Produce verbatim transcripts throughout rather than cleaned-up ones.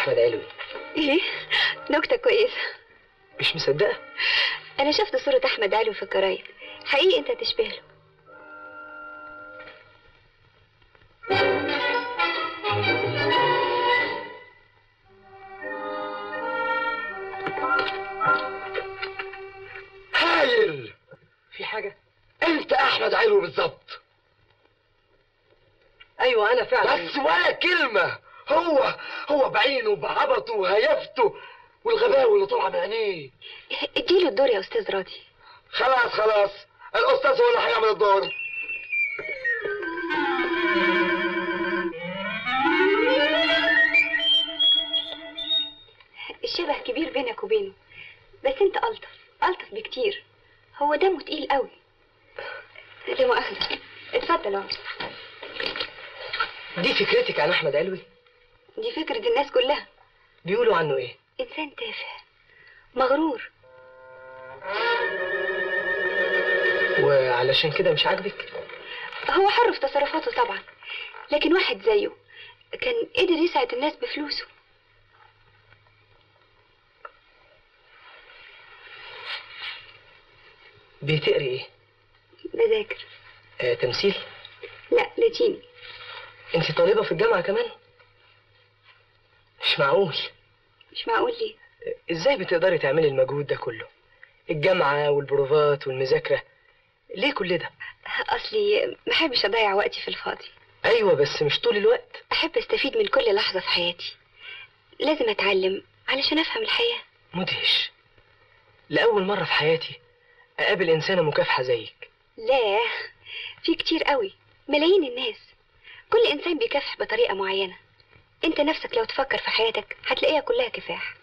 أحمد علوي. ليه؟ نكتة كويسة. مش مصدقة؟ أنا شفت صورة أحمد علوي في الجرايد، حقيقي أنت هتشبه له. هايل! في حاجة؟ أنت أحمد علوي بالظبط. أيوه أنا فعلا. بس ولا كلمة. هو هو بعينه بعبطه وهيفته والغباوه اللي طالعه من عينيه. اديله الدور يا استاذ راضي. خلاص خلاص الاستاذ هو اللي هيعمل الدور. الشبه كبير بينك وبينه، بس انت الطف الطف بكتير. هو دمه تقيل قوي. لا مؤاخذه، اتفضل اهو. دي فكرتك عن احمد علوي؟ دي فكرة الناس كلها. بيقولوا عنه ايه؟ انسان تافه مغرور. وعلشان كده مش عاجبك؟ هو حر في تصرفاته طبعا، لكن واحد زيه كان قدر يسعد الناس بفلوسه. بتقري ايه؟ بذاكر. آه، تمثيل؟ لا، لاتيني. انت طالبة في الجامعة كمان؟ مش معقول. مش معقول ليه؟ ازاي بتقدري تعملي المجهود ده كله؟ الجامعة والبروفات والمذاكرة، ليه كل ده؟ اصلي ما احبش اضيع وقتي في الفاضي. ايوه بس مش طول الوقت. احب استفيد من كل لحظة في حياتي. لازم اتعلم علشان افهم الحياة. مدهش. لأول مرة في حياتي اقابل انسانة مكافحة زيك. لا، في كتير قوي، ملايين الناس، كل انسان بيكافح بطريقة معينة. انت نفسك لو تفكر في حياتك هتلاقيها كلها كفاح.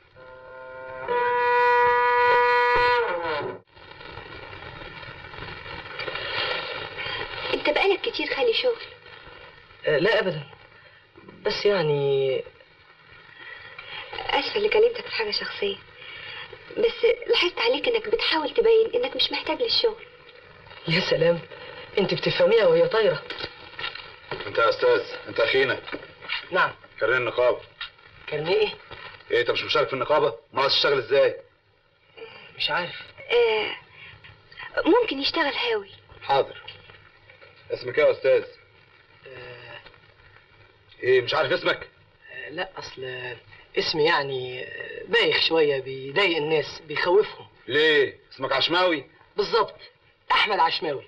انت بقالك كتير خالي شغل؟ أه لا ابدا، بس يعني اسفه اللي كلمتك في حاجه شخصيه، بس لاحظت عليك انك بتحاول تبين انك مش محتاج للشغل. يا سلام، انت بتفهميها وهي طايره. انت يا استاذ، انت اخينا. نعم. كارنيه النقابة. كارنيه ايه؟ ايه انت مش مشارك في النقابة؟ ناقص تشتغل ازاي؟ مش عارف. آه ممكن يشتغل هاوي. حاضر. اسمك ايه يا استاذ؟ آه ايه مش عارف اسمك؟ آه لا اصل اسمي يعني بايخ شوية، بيضايق الناس بيخوفهم. ليه؟ اسمك عشماوي؟ بالظبط، أحمد عشماوي.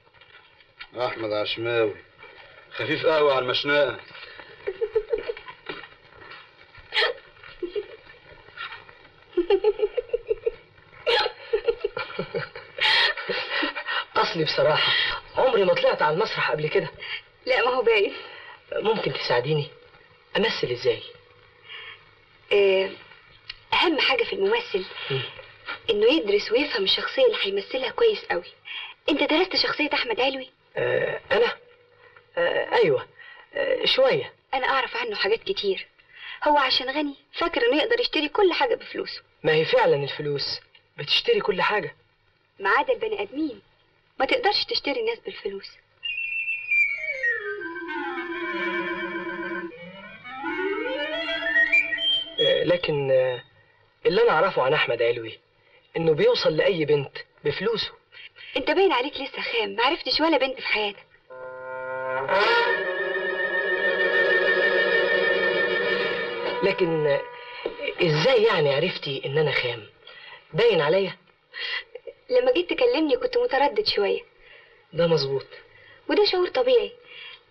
أحمد عشماوي خفيف قوي على المشنقة. اصلي بصراحه عمري ما طلعت على المسرح قبل كده. لا ما هو باين. ممكن تساعديني؟ امثل ازاي؟ أه اهم حاجه في الممثل م. انه يدرس ويفهم الشخصيه اللي هيمثلها كويس قوي. انت درست شخصيه احمد علوي؟ أه انا أه ايوه أه شويه. انا اعرف عنه حاجات كتير. هو عشان غني فاكر انه يقدر يشتري كل حاجه بفلوسه. ما هي فعلا الفلوس بتشتري كل حاجه ما عدا البني ادمين. ما تقدرش تشتري الناس بالفلوس. لكن اللي انا اعرفه عن احمد علوي انه بيوصل لاي بنت بفلوسه. انت باين عليك لسه خام، ما عرفتش ولا بنت في حياتك. لكن ازاي يعني عرفتي ان انا خام؟ باين عليا؟ لما جيت تكلمني كنت متردد شويه. ده مظبوط، وده شعور طبيعي.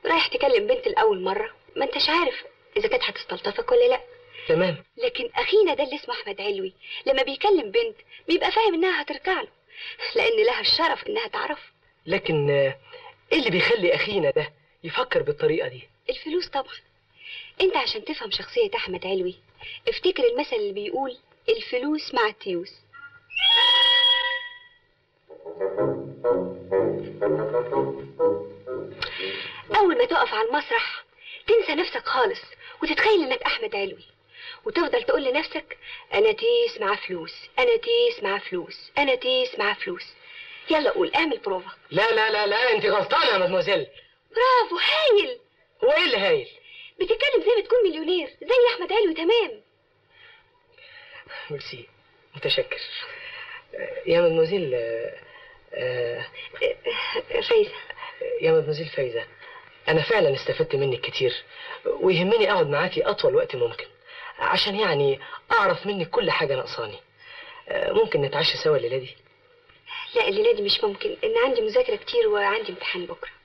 رايح تكلم بنت لاول مره، ما انتش عارف اذا كانت هتستلطفك ولا لا. تمام. لكن اخينا ده اللي اسمه احمد علوي لما بيكلم بنت بيبقى فاهم انها هتركع له، لان لها الشرف انها تعرف. لكن ايه اللي بيخلي اخينا ده يفكر بالطريقه دي؟ الفلوس طبعا. انت عشان تفهم شخصيه احمد علوي افتكر المثل اللي بيقول الفلوس مع التيوس. اول ما تقف على المسرح تنسى نفسك خالص وتتخيل انك احمد علوي، وتفضل تقول لنفسك انا تيس مع فلوس، انا تيس مع فلوس، انا تيس مع فلوس. يلا قول، اعمل بروفا. لا لا لا لا، انت غلطانه يا مدموزيل. برافو، هايل. هو ايه اللي هايل؟ بتتكلم زي ما تكون مليونير زي احمد علوي. تمام. ميرسي، متشكر. يا مدموزيل آه... فايزة، يا مدموزيل فايزة، أنا فعلا استفدت منك كتير، ويهمني أقعد معاكي أطول وقت ممكن، عشان يعني أعرف منك كل حاجة ناقصاني. آه ممكن نتعشى سوا الليلة دي؟ لا الليلة دي مش ممكن، إن عندي مذاكرة كتير وعندي امتحان بكرة.